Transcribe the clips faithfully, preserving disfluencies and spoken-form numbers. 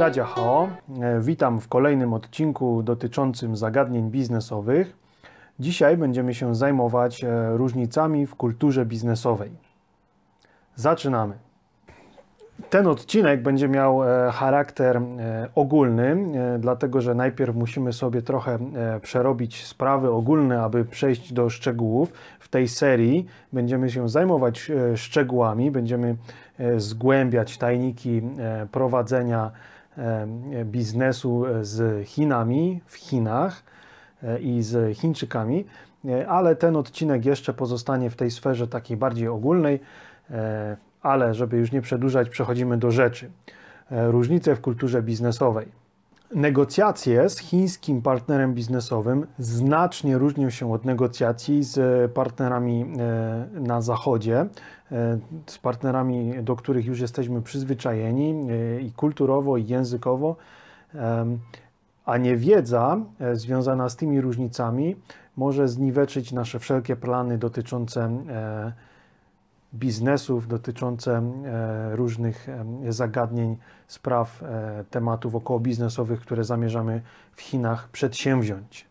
Tadzia Hao. Witam w kolejnym odcinku dotyczącym zagadnień biznesowych. Dzisiaj będziemy się zajmować różnicami w kulturze biznesowej. Zaczynamy. Ten odcinek będzie miał charakter ogólny, dlatego że najpierw musimy sobie trochę przerobić sprawy ogólne, aby przejść do szczegółów. W tej serii będziemy się zajmować szczegółami, będziemy zgłębiać tajniki prowadzenia biznesu z Chinami, w Chinach i z Chińczykami, ale ten odcinek jeszcze pozostanie w tej sferze takiej bardziej ogólnej. Ale żeby już nie przedłużać, przechodzimy do rzeczy. Różnice w kulturze biznesowej. Negocjacje z chińskim partnerem biznesowym znacznie różnią się od negocjacji z partnerami na zachodzie, z partnerami, do których już jesteśmy przyzwyczajeni i kulturowo, i językowo, a niewiedza związana z tymi różnicami może zniweczyć nasze wszelkie plany dotyczące biznesów, dotyczące różnych zagadnień, spraw, tematów okołobiznesowych, które zamierzamy w Chinach przedsięwziąć.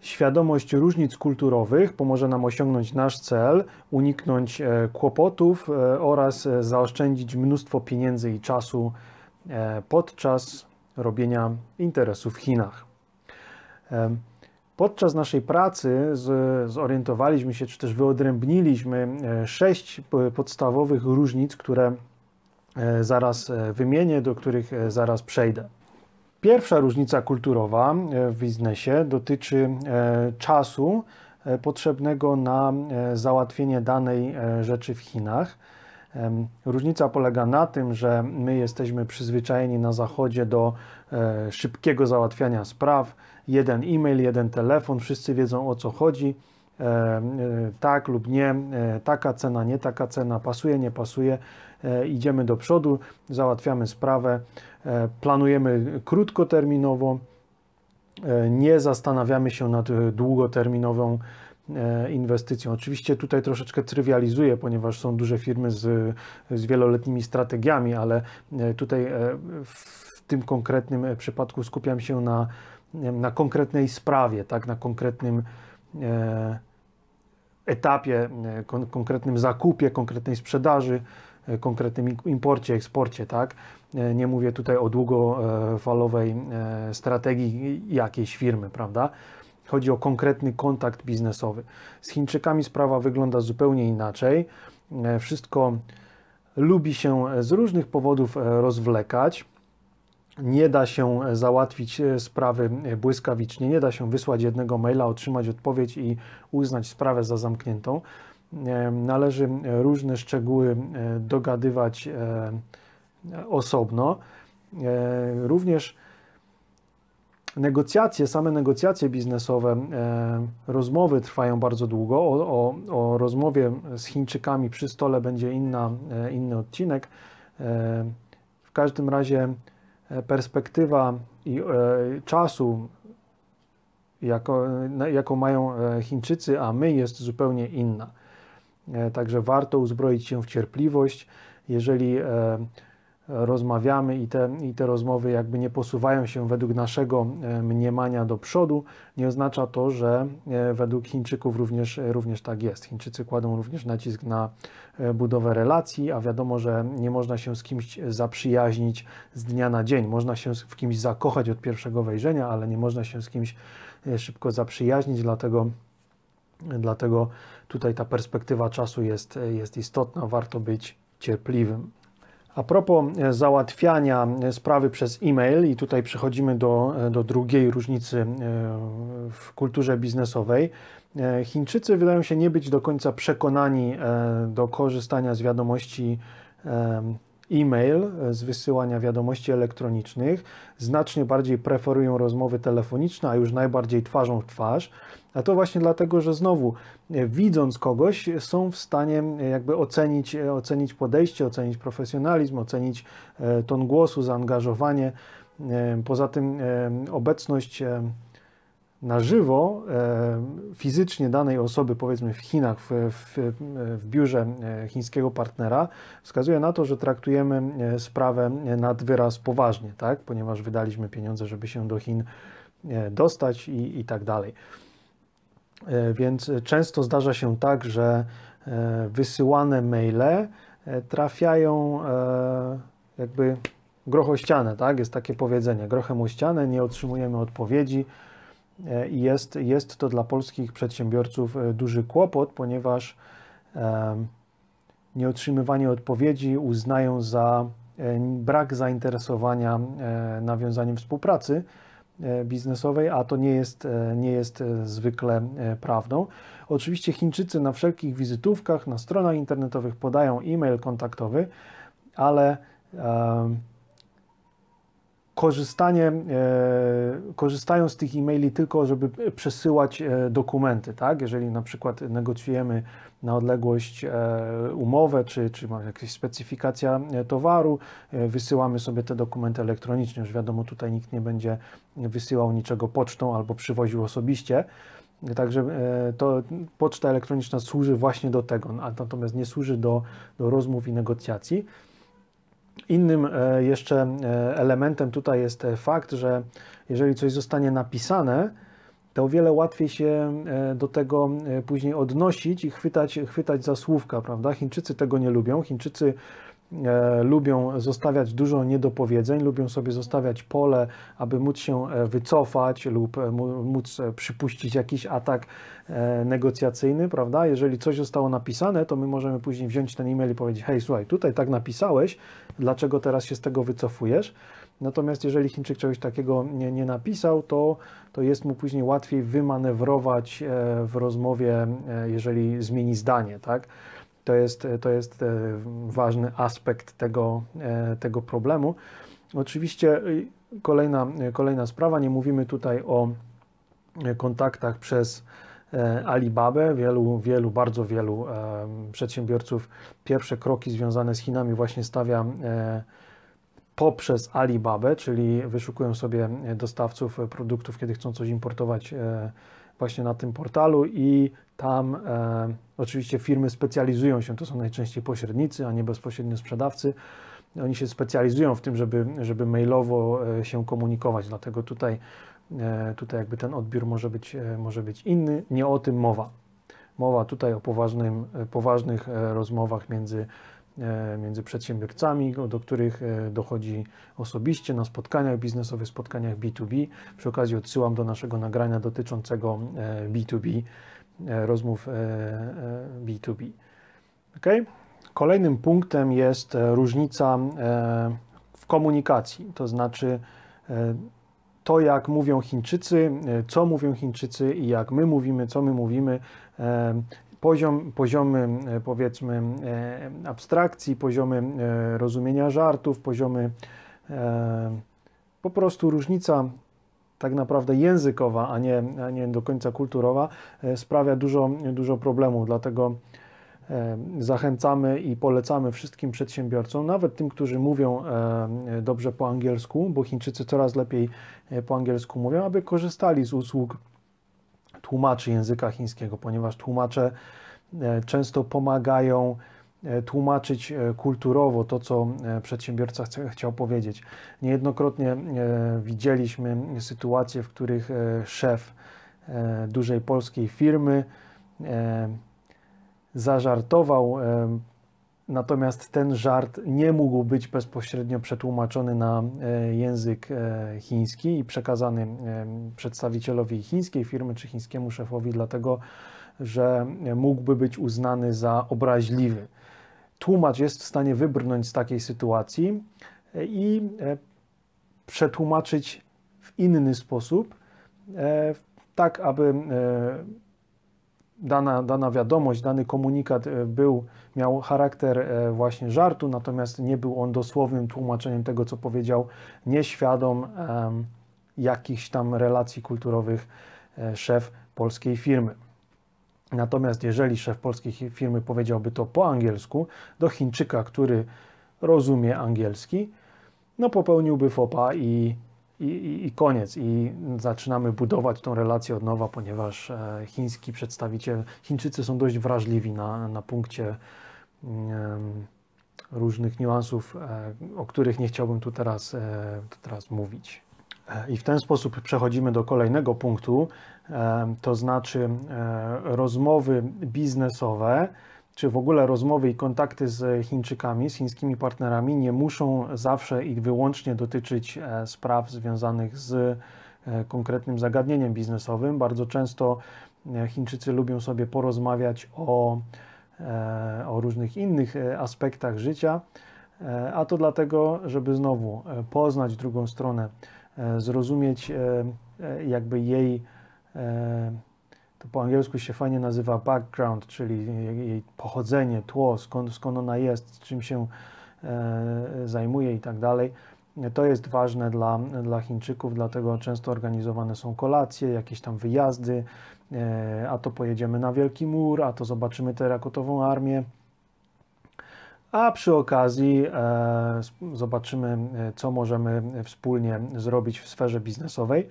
Świadomość różnic kulturowych pomoże nam osiągnąć nasz cel, uniknąć kłopotów oraz zaoszczędzić mnóstwo pieniędzy i czasu podczas robienia interesów w Chinach. Podczas naszej pracy zorientowaliśmy się, czy też wyodrębniliśmy sześć podstawowych różnic, które zaraz wymienię, do których zaraz przejdę. Pierwsza różnica kulturowa w biznesie dotyczy czasu potrzebnego na załatwienie danej rzeczy w Chinach. Różnica polega na tym, że my jesteśmy przyzwyczajeni na zachodzie do szybkiego załatwiania spraw. Jeden e-mail, jeden telefon, wszyscy wiedzą, o co chodzi, tak lub nie, taka cena, nie taka cena, pasuje, nie pasuje, idziemy do przodu, załatwiamy sprawę, planujemy krótkoterminowo, nie zastanawiamy się nad długoterminową inwestycją. Oczywiście tutaj troszeczkę trywializuję, ponieważ są duże firmy z, z wieloletnimi strategiami, ale tutaj w tym konkretnym przypadku skupiam się na, na konkretnej sprawie, tak, na konkretnym etapie, kon, konkretnym zakupie, konkretnej sprzedaży, konkretnym imporcie, eksporcie, tak? Nie mówię tutaj o długofalowej strategii jakiejś firmy, prawda? Chodzi o konkretny kontakt biznesowy. Z Chińczykami sprawa wygląda zupełnie inaczej. Wszystko lubi się z różnych powodów rozwlekać. Nie da się załatwić sprawy błyskawicznie, nie da się wysłać jednego maila, otrzymać odpowiedź i uznać sprawę za zamkniętą. Należy różne szczegóły dogadywać osobno. Również negocjacje, same negocjacje biznesowe, rozmowy trwają bardzo długo. O, o, o rozmowie z Chińczykami przy stole będzie inna, inny odcinek. W każdym razie perspektywa i czasu, jako, jaką mają Chińczycy, a my, jest zupełnie inna. Także warto uzbroić się w cierpliwość, jeżeli rozmawiamy i te, i te rozmowy jakby nie posuwają się według naszego mniemania do przodu, nie oznacza to, że według Chińczyków również, również tak jest. Chińczycy kładą również nacisk na budowę relacji, a wiadomo, że nie można się z kimś zaprzyjaźnić z dnia na dzień. Można się w kimś zakochać od pierwszego wejrzenia, ale nie można się z kimś szybko zaprzyjaźnić, dlatego, dlatego tutaj ta perspektywa czasu jest, jest istotna, warto być cierpliwym. A propos załatwiania sprawy przez e-mail, i tutaj przechodzimy do, do drugiej różnicy w kulturze biznesowej. Chińczycy wydają się nie być do końca przekonani do korzystania z wiadomości e-mail, z wysyłania wiadomości elektronicznych. Znacznie bardziej preferują rozmowy telefoniczne, a już najbardziej twarzą w twarz. A to właśnie dlatego, że znowu, widząc kogoś, są w stanie jakby ocenić, ocenić podejście, ocenić profesjonalizm, ocenić ton głosu, zaangażowanie. Poza tym obecność na żywo fizycznie danej osoby, powiedzmy w Chinach, w, w, w biurze chińskiego partnera, wskazuje na to, że traktujemy sprawę nad wyraz poważnie, tak? Ponieważ wydaliśmy pieniądze, żeby się do Chin dostać i, i tak dalej. Więc często zdarza się tak, że wysyłane maile trafiają jakby groch o ścianę, tak? Jest takie powiedzenie, grochem o ścianę, nie otrzymujemy odpowiedzi. I jest, jest to dla polskich przedsiębiorców duży kłopot, ponieważ nieotrzymywanie odpowiedzi uznają za brak zainteresowania nawiązaniem współpracy biznesowej, a to nie jest, nie jest zwykle prawdą. Oczywiście Chińczycy na wszelkich wizytówkach, na stronach internetowych podają e-mail kontaktowy, ale Korzystanie, korzystają z tych e-maili tylko, żeby przesyłać dokumenty, tak? Jeżeli na przykład negocjujemy na odległość umowę, czy, czy ma jakaś specyfikacja towaru, wysyłamy sobie te dokumenty elektronicznie. Już wiadomo, tutaj nikt nie będzie wysyłał niczego pocztą albo przywoził osobiście. Także to poczta elektroniczna służy właśnie do tego, natomiast nie służy do, do rozmów i negocjacji. Innym jeszcze elementem tutaj jest fakt, że jeżeli coś zostanie napisane, to o wiele łatwiej się do tego później odnosić i chwytać, chwytać za słówka, prawda? Chińczycy tego nie lubią. Chińczycy lubią zostawiać dużo niedopowiedzeń, lubią sobie zostawiać pole, aby móc się wycofać lub móc przypuścić jakiś atak negocjacyjny, prawda? Jeżeli coś zostało napisane, to my możemy później wziąć ten e-mail i powiedzieć: hej, słuchaj, tutaj tak napisałeś, dlaczego teraz się z tego wycofujesz? Natomiast jeżeli Chińczyk czegoś takiego nie, nie napisał, to, to jest mu później łatwiej wymanewrować w rozmowie, jeżeli zmieni zdanie, tak? To jest, to jest ważny aspekt tego, tego problemu. Oczywiście kolejna, kolejna sprawa, nie mówimy tutaj o kontaktach przez Alibabę. Wielu, wielu, bardzo wielu przedsiębiorców pierwsze kroki związane z Chinami właśnie stawia poprzez Alibabę, czyli wyszukują sobie dostawców produktów, kiedy chcą coś importować właśnie na tym portalu i tam e, oczywiście firmy specjalizują się, to są najczęściej pośrednicy, a nie bezpośrednio sprzedawcy. Oni się specjalizują w tym, żeby, żeby mailowo się komunikować, dlatego tutaj, e, tutaj jakby ten odbiór może być, e, może być inny. Nie o tym mowa. Mowa tutaj o poważnym, poważnych rozmowach między, e, między przedsiębiorcami, do których dochodzi osobiście na spotkaniach biznesowych, spotkaniach B dwa B. Przy okazji odsyłam do naszego nagrania dotyczącego B dwa B. Rozmów B dwa B. Okay? Kolejnym punktem jest różnica w komunikacji, to znaczy to, jak mówią Chińczycy, co mówią Chińczycy i jak my mówimy, co my mówimy, poziom, poziomy, powiedzmy, abstrakcji, poziomy rozumienia żartów, poziomy, po prostu różnica tak naprawdę językowa, a nie, a nie do końca kulturowa, sprawia dużo, dużo problemów. Dlatego zachęcamy i polecamy wszystkim przedsiębiorcom, nawet tym, którzy mówią dobrze po angielsku, bo Chińczycy coraz lepiej po angielsku mówią, aby korzystali z usług tłumaczy języka chińskiego, ponieważ tłumacze często pomagają tłumaczyć kulturowo to, co przedsiębiorca chciał powiedzieć. Niejednokrotnie widzieliśmy sytuacje, w których szef dużej polskiej firmy zażartował, natomiast ten żart nie mógł być bezpośrednio przetłumaczony na język chiński i przekazany przedstawicielowi chińskiej firmy czy chińskiemu szefowi, dlatego że mógłby być uznany za obraźliwy. Tłumacz jest w stanie wybrnąć z takiej sytuacji i przetłumaczyć w inny sposób, tak aby dana, dana wiadomość, dany komunikat był, miał charakter właśnie żartu, natomiast nie był on dosłownym tłumaczeniem tego, co powiedział, nieświadom jakichś tam relacji kulturowych szef polskiej firmy. Natomiast jeżeli szef polskiej firmy powiedziałby to po angielsku do Chińczyka, który rozumie angielski, no popełniłby faux pas i i, i, i koniec. I zaczynamy budować tą relację od nowa, ponieważ chiński przedstawiciel, Chińczycy są dość wrażliwi na, na punkcie um, różnych niuansów, o których nie chciałbym tu teraz, teraz mówić. I w ten sposób przechodzimy do kolejnego punktu, to znaczy rozmowy biznesowe, czy w ogóle rozmowy i kontakty z Chińczykami, z chińskimi partnerami nie muszą zawsze i wyłącznie dotyczyć spraw związanych z konkretnym zagadnieniem biznesowym. Bardzo często Chińczycy lubią sobie porozmawiać o, o różnych innych aspektach życia, a to dlatego, żeby znowu poznać drugą stronę, zrozumieć jakby jej, to po angielsku się fajnie nazywa background, czyli jej pochodzenie, tło, skąd, skąd ona jest, czym się zajmuje i tak dalej. To jest ważne dla, dla Chińczyków, dlatego często organizowane są kolacje, jakieś tam wyjazdy, a to pojedziemy na Wielki Mur, a to zobaczymy terakotową armię. A przy okazji e, zobaczymy, co możemy wspólnie zrobić w sferze biznesowej.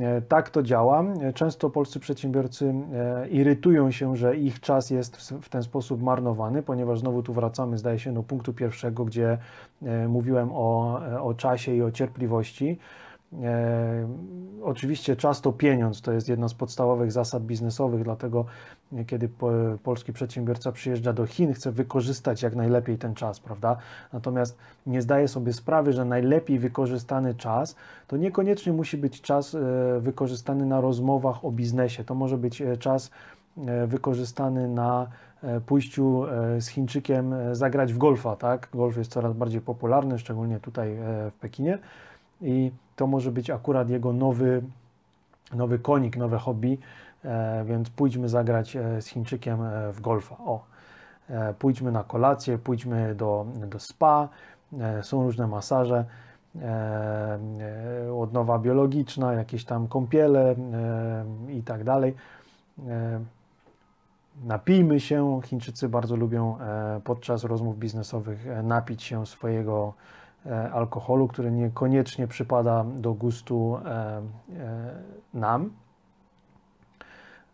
E, tak to działa. Często polscy przedsiębiorcy e, irytują się, że ich czas jest w, w ten sposób marnowany, ponieważ znowu tu wracamy, zdaje się, do punktu pierwszego, gdzie e, mówiłem o, o czasie i o cierpliwości. E, oczywiście czas to pieniądz, to jest jedna z podstawowych zasad biznesowych, dlatego kiedy po, polski przedsiębiorca przyjeżdża do Chin, chce wykorzystać jak najlepiej ten czas, prawda? Natomiast nie zdaje sobie sprawy, że najlepiej wykorzystany czas to niekoniecznie musi być czas e, wykorzystany na rozmowach o biznesie, to może być czas e, wykorzystany na e, pójściu e, z Chińczykiem e, zagrać w golfa, tak? Golf jest coraz bardziej popularny, szczególnie tutaj e, w Pekinie. I to może być akurat jego nowy, nowy konik, nowe hobby, e, więc pójdźmy zagrać z Chińczykiem w golfa. O, e, pójdźmy na kolację, pójdźmy do, do spa, e, są różne masaże, e, odnowa biologiczna, jakieś tam kąpiele e, i tak dalej. E, napijmy się, Chińczycy bardzo lubią e, podczas rozmów biznesowych e, napić się swojego alkoholu, który niekoniecznie przypada do gustu e, e, nam,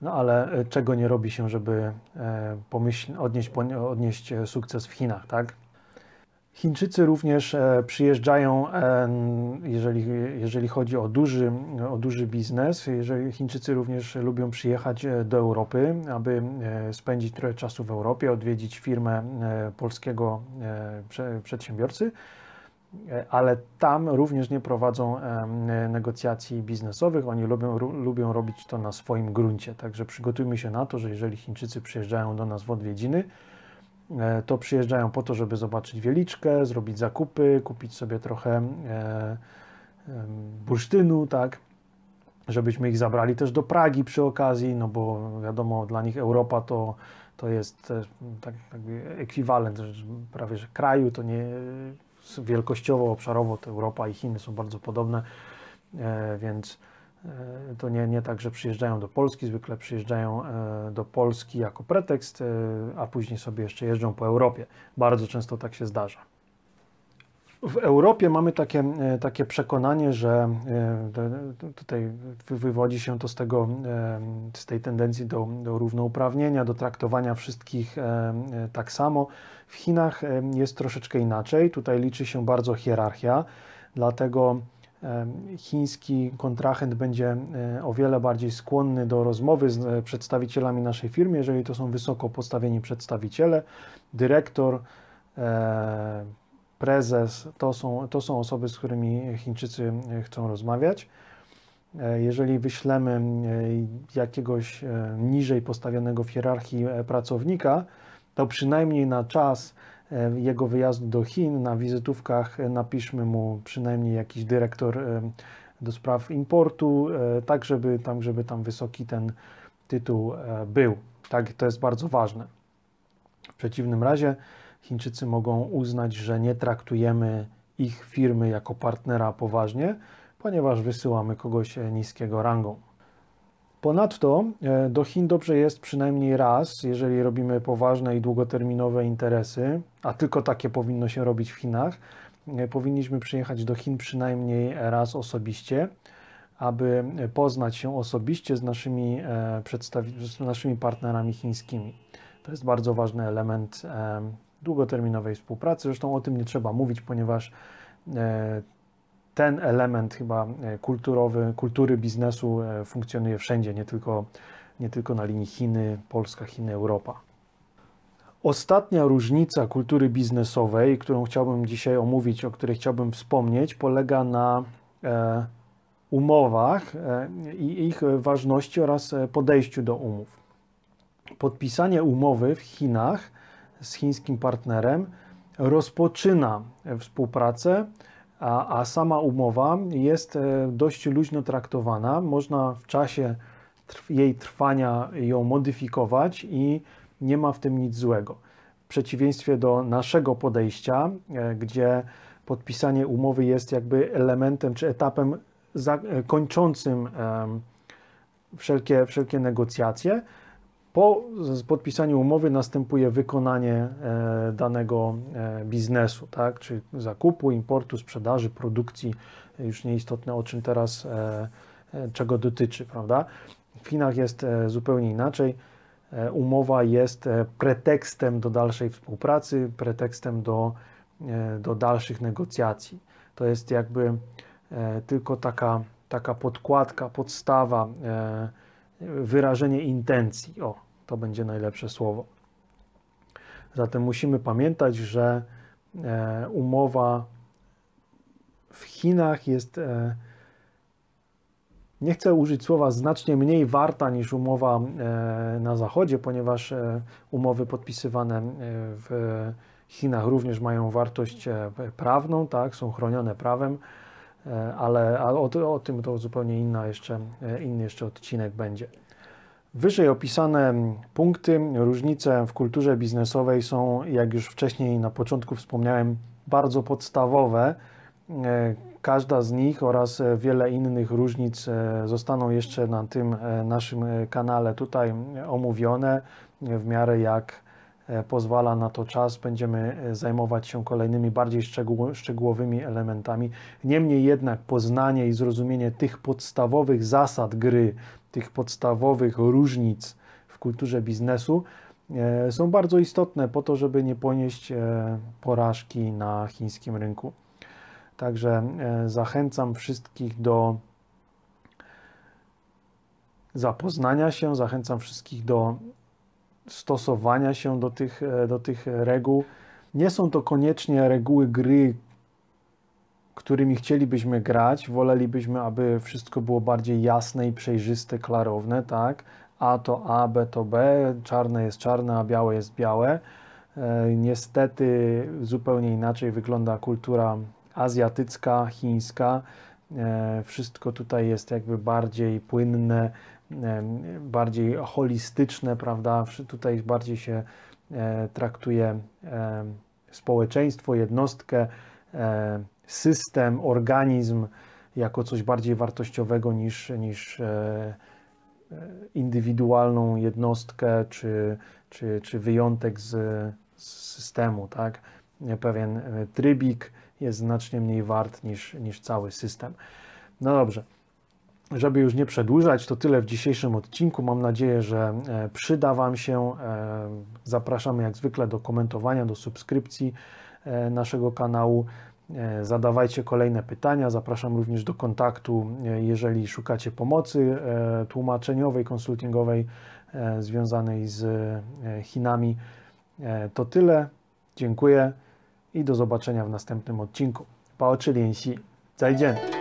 no ale czego nie robi się, żeby e, pomyśl, odnieść, odnieść sukces w Chinach, tak? Chińczycy również e, przyjeżdżają, e, jeżeli, jeżeli chodzi o duży, o duży biznes, jeżeli, Chińczycy również lubią przyjechać do Europy, aby e, spędzić trochę czasu w Europie, odwiedzić firmę e, polskiego e, prze, przedsiębiorcy, ale tam również nie prowadzą negocjacji biznesowych, oni lubią, lubią robić to na swoim gruncie, także przygotujmy się na to, że jeżeli Chińczycy przyjeżdżają do nas w odwiedziny, to przyjeżdżają po to, żeby zobaczyć Wieliczkę, zrobić zakupy, kupić sobie trochę bursztynu, tak, żebyśmy ich zabrali też do Pragi przy okazji, no bo wiadomo, dla nich Europa to to jest tak, jakby ekwiwalent prawie że kraju, to nie... Wielkościowo, obszarowo to Europa i Chiny są bardzo podobne, więc to nie, nie tak, że przyjeżdżają do Polski, zwykle przyjeżdżają do Polski jako pretekst, a później sobie jeszcze jeżdżą po Europie. Bardzo często tak się zdarza. W Europie mamy takie, takie przekonanie, że tutaj wywodzi się to z, tego, z tej tendencji do, do równouprawnienia, do traktowania wszystkich tak samo. W Chinach jest troszeczkę inaczej, tutaj liczy się bardzo hierarchia, dlatego chiński kontrahent będzie o wiele bardziej skłonny do rozmowy z przedstawicielami naszej firmy, jeżeli to są wysoko postawieni przedstawiciele, dyrektor, prezes, to są, to są osoby, z którymi Chińczycy chcą rozmawiać. Jeżeli wyślemy jakiegoś niżej postawionego w hierarchii pracownika, to przynajmniej na czas jego wyjazdu do Chin na wizytówkach napiszmy mu przynajmniej jakiś dyrektor do spraw importu, tak żeby tam, żeby tam wysoki ten tytuł był. Tak, to jest bardzo ważne. W przeciwnym razie Chińczycy mogą uznać, że nie traktujemy ich firmy jako partnera poważnie, ponieważ wysyłamy kogoś niskiego rangą. Ponadto do Chin dobrze jest przynajmniej raz, jeżeli robimy poważne i długoterminowe interesy, a tylko takie powinno się robić w Chinach, powinniśmy przyjechać do Chin przynajmniej raz osobiście, aby poznać się osobiście z naszymi, z naszymi partnerami chińskimi. To jest bardzo ważny element długoterminowej współpracy. Zresztą o tym nie trzeba mówić, ponieważ ten element chyba kulturowy, kultury biznesu funkcjonuje wszędzie, nie tylko, nie tylko na linii Chiny, Polska, Chiny, Europa. Ostatnia różnica kultury biznesowej, którą chciałbym dzisiaj omówić, o której chciałbym wspomnieć, polega na umowach i ich ważności oraz podejściu do umów. Podpisanie umowy w Chinach z chińskim partnerem rozpoczyna współpracę, a, a sama umowa jest dość luźno traktowana. Można w czasie jej trwania ją modyfikować i nie ma w tym nic złego. W przeciwieństwie do naszego podejścia, gdzie podpisanie umowy jest jakby elementem czy etapem kończącym wszelkie, wszelkie negocjacje, po podpisaniu umowy następuje wykonanie danego biznesu, tak? Czyli zakupu, importu, sprzedaży, produkcji, już nieistotne o czym teraz, czego dotyczy, prawda? W Chinach jest zupełnie inaczej. Umowa jest pretekstem do dalszej współpracy, pretekstem do, do dalszych negocjacji. To jest jakby tylko taka, taka podkładka, podstawa, wyrażenie intencji. O, to będzie najlepsze słowo. Zatem musimy pamiętać, że umowa w Chinach jest, nie chcę użyć słowa znacznie mniej warta niż umowa na Zachodzie, ponieważ umowy podpisywane w Chinach również mają wartość prawną, tak, są chronione prawem, ale, ale o, o tym to zupełnie inna jeszcze, inny jeszcze odcinek będzie. Wyżej opisane punkty, różnice w kulturze biznesowej są, jak już wcześniej na początku wspomniałem, bardzo podstawowe. Każda z nich oraz wiele innych różnic zostaną jeszcze na tym naszym kanale tutaj omówione. W miarę jak pozwala na to czas, będziemy zajmować się kolejnymi, bardziej szczegółowymi elementami. Niemniej jednak poznanie i zrozumienie tych podstawowych zasad gry, tych podstawowych różnic w kulturze biznesu są bardzo istotne po to, żeby nie ponieść porażki na chińskim rynku. Także zachęcam wszystkich do zapoznania się, zachęcam wszystkich do stosowania się do tych, do tych reguł. Nie są to koniecznie reguły gry, którymi chcielibyśmy grać. Wolelibyśmy, aby wszystko było bardziej jasne i przejrzyste, klarowne, tak? A to A, B to B, czarne jest czarne, a białe jest białe. Niestety zupełnie inaczej wygląda kultura azjatycka, chińska. Wszystko tutaj jest jakby bardziej płynne, bardziej holistyczne, prawda? Tutaj bardziej się traktuje społeczeństwo, jednostkę, system, organizm jako coś bardziej wartościowego niż, niż indywidualną jednostkę czy, czy, czy wyjątek z, z systemu, tak? Pewien trybik jest znacznie mniej wart niż, niż cały system. No dobrze. Żeby już nie przedłużać, to tyle w dzisiejszym odcinku. Mam nadzieję, że przyda Wam się. Zapraszamy jak zwykle do komentowania, do subskrypcji naszego kanału. Zadawajcie kolejne pytania. Zapraszam również do kontaktu, jeżeli szukacie pomocy tłumaczeniowej, konsultingowej związanej z Chinami. To tyle. Dziękuję i do zobaczenia w następnym odcinku. Bao zhi lianxi. Zaijian.